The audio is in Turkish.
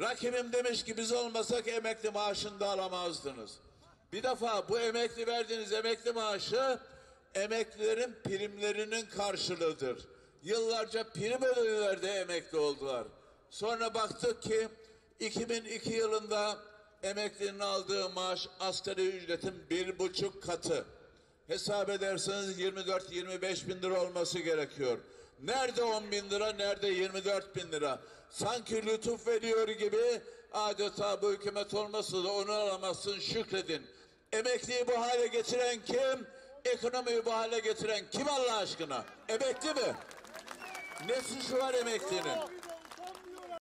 Rakibim demiş ki biz olmasak emekli maaşını da alamazdınız. Bir defa bu emekli verdiğiniz emekli maaşı emeklilerin primlerinin karşılığıdır. Yıllarca prim ödülerde emekli oldular. Sonra baktık ki 2002 yılında emeklinin aldığı maaş asgari ücretin 1,5 katı. Hesap ederseniz 24-25 bin lira olması gerekiyor. Nerede 10 bin lira, nerede 24 bin lira? Sanki lütuf veriyor gibi adeta bu hükümet olmasa da onu alamazsın, şükredin. Emekliyi bu hale getiren kim? Ekonomiyi bu hale getiren kim Allah aşkına? Emekli mi? Ne suçu var emeklinin?